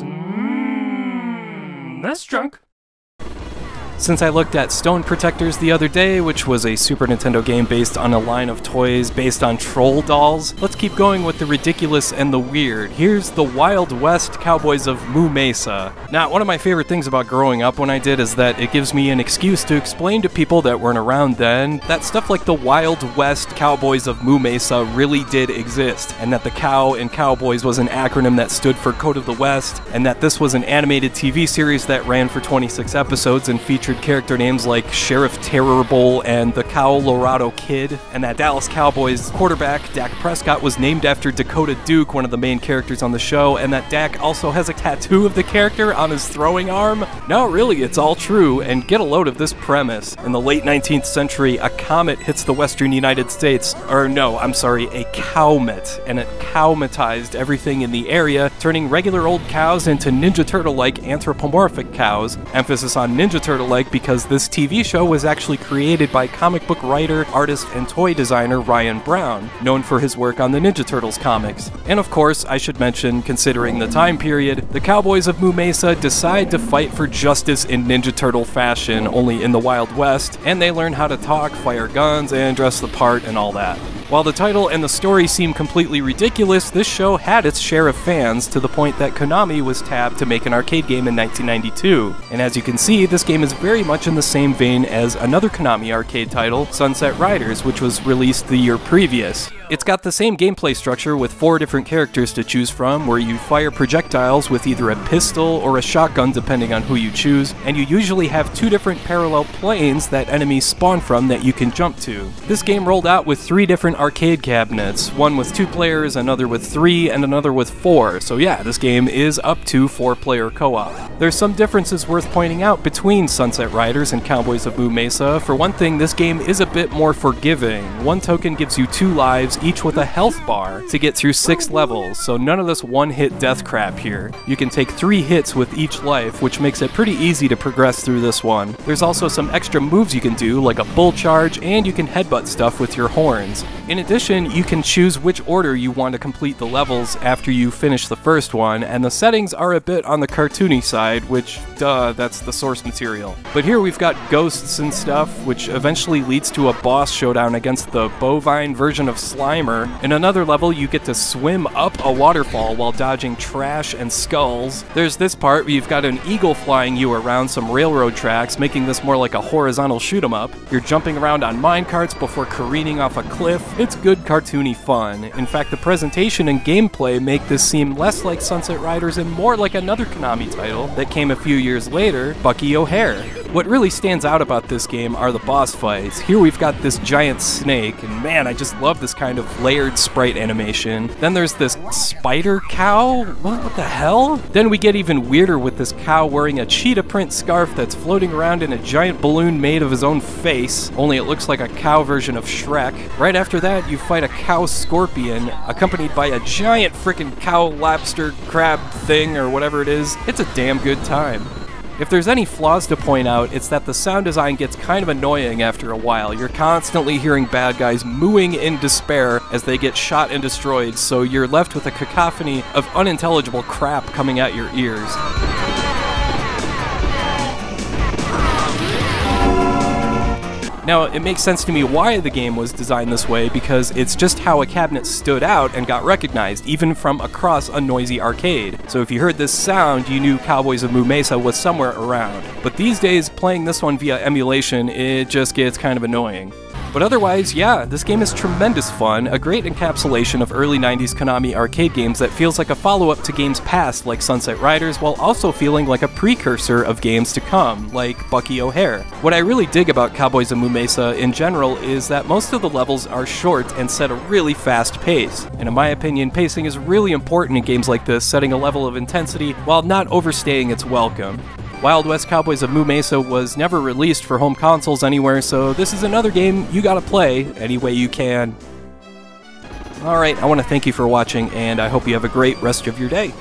Turtles. That's drunk. Since I looked at Stone Protectors the other day, which was a Super Nintendo game based on a line of toys based on troll dolls, let's keep going with the ridiculous and the weird. Here's the Wild West C.O.W.-Boys of Moo Mesa. Now, one of my favorite things about growing up when I did is that it gives me an excuse to explain to people that weren't around then that stuff like the Wild West C.O.W.-Boys of Moo Mesa really did exist, and that the cow in Cowboys was an acronym that stood for Code of the West, and that this was an animated TV series that ran for 26 episodes and featured character names like Sheriff Terrible and the Cow Lorado Kid, and that Dallas Cowboys quarterback Dak Prescott was named after Dakota Duke, one of the main characters on the show, and that Dak also has a tattoo of the character on his throwing arm. No, really, it's all true, and get a load of this premise. In the late 19th century, a comet hits the western United States, or no, I'm sorry, a cowmet, and it cowmetized everything in the area, turning regular old cows into Ninja Turtle-like anthropomorphic cows. Emphasis on Ninja Turtle-like because this TV show was actually created by comic book writer, artist, and toy designer Ryan Brown, known for his work on the Ninja Turtles comics. And of course, I should mention, considering the time period, the Cowboys of Moo Mesa decide to fight for justice in Ninja Turtle fashion, only in the Wild West, and they learn how to talk, fire guns, and dress the part and all that. While the title and the story seem completely ridiculous, this show had its share of fans, to the point that Konami was tabbed to make an arcade game in 1992. And as you can see, this game is very much in the same vein as another Konami arcade title, Sunset Riders, which was released the year previous. It's got the same gameplay structure with 4 different characters to choose from, where you fire projectiles with either a pistol or a shotgun depending on who you choose, and you usually have 2 different parallel planes that enemies spawn from that you can jump to. This game rolled out with 3 different arcade cabinets, one with 2 players, another with 3, and another with 4, so yeah, this game is up to 4-player co-op. There's some differences worth pointing out between Sunset Riders and Cowboys of Moo Mesa. For one thing, this game is a bit more forgiving. One token gives you 2 lives, each with a health bar, to get through 6 levels, so none of this one-hit death crap here. You can take 3 hits with each life, which makes it pretty easy to progress through this one. There's also some extra moves you can do, like a bull charge, and you can headbutt stuff with your horns. In addition, you can choose which order you want to complete the levels after you finish the first one, and the settings are a bit on the cartoony side, which, duh, that's the source material. But here we've got ghosts and stuff, which eventually leads to a boss showdown against the bovine version of Slimer. In another level, you get to swim up a waterfall while dodging trash and skulls. There's this part where you've got an eagle flying you around some railroad tracks, making this more like a horizontal shoot-em-up. You're jumping around on minecarts before careening off a cliff. It's good cartoony fun. In fact, the presentation and gameplay make this seem less like Sunset Riders and more like another Konami title that came a few years later, Bucky O'Hare. What really stands out about this game are the boss fights. Here we've got this giant snake, and man, I just love this kind of layered sprite animation. Then there's this spider cow? What the hell? Then we get even weirder with this cow wearing a cheetah print scarf that's floating around in a giant balloon made of his own face, only it looks like a cow version of Shrek. Right after that, you fight a cow scorpion, accompanied by a giant frickin' cow lobster crab thing or whatever it is. It's a damn good time. If there's any flaws to point out, it's that the sound design gets kind of annoying after a while. You're constantly hearing bad guys mooing in despair as they get shot and destroyed, so you're left with a cacophony of unintelligible crap coming out your ears. Now, it makes sense to me why the game was designed this way, because it's just how a cabinet stood out and got recognized, even from across a noisy arcade. So if you heard this sound, you knew Cowboys of Moo Mesa was somewhere around. But these days, playing this one via emulation, it just gets kind of annoying. But otherwise, yeah, this game is tremendous fun, a great encapsulation of early 90s Konami arcade games that feels like a follow-up to games past like Sunset Riders, while also feeling like a precursor of games to come, like Bucky O'Hare. What I really dig about Cowboys of Moo Mesa in general is that most of the levels are short and set a really fast pace. And in my opinion, pacing is really important in games like this, setting a level of intensity while not overstaying its welcome. Wild West Cowboys of Moo Mesa was never released for home consoles anywhere, so this is another game you gotta play any way you can. Alright, I want to thank you for watching, and I hope you have a great rest of your day.